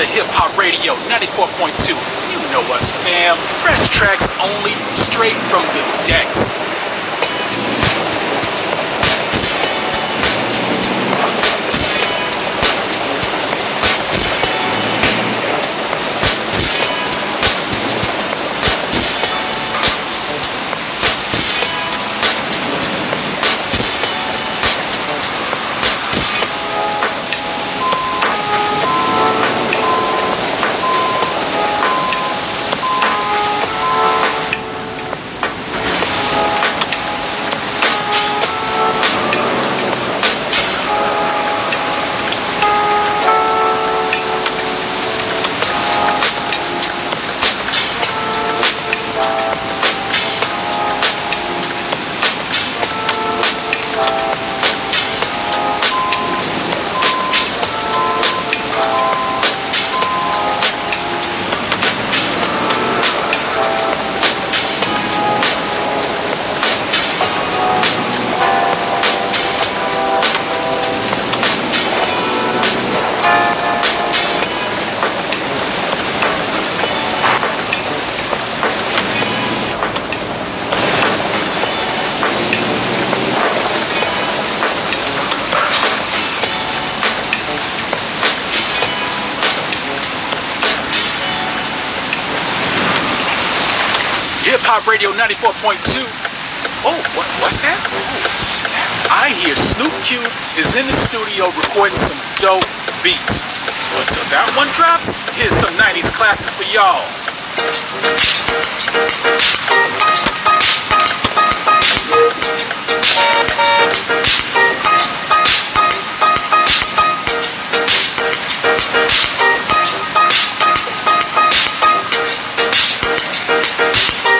to Hip Hop Radio 94.2. You know us, fam. Fresh tracks only, straight from the decks. Hip Hop Radio 94.2. Oh, what's that? Oh, snap. I hear Snoop Q is in the studio recording some dope beats. Until that one drops, here's some 90s classic for y'all.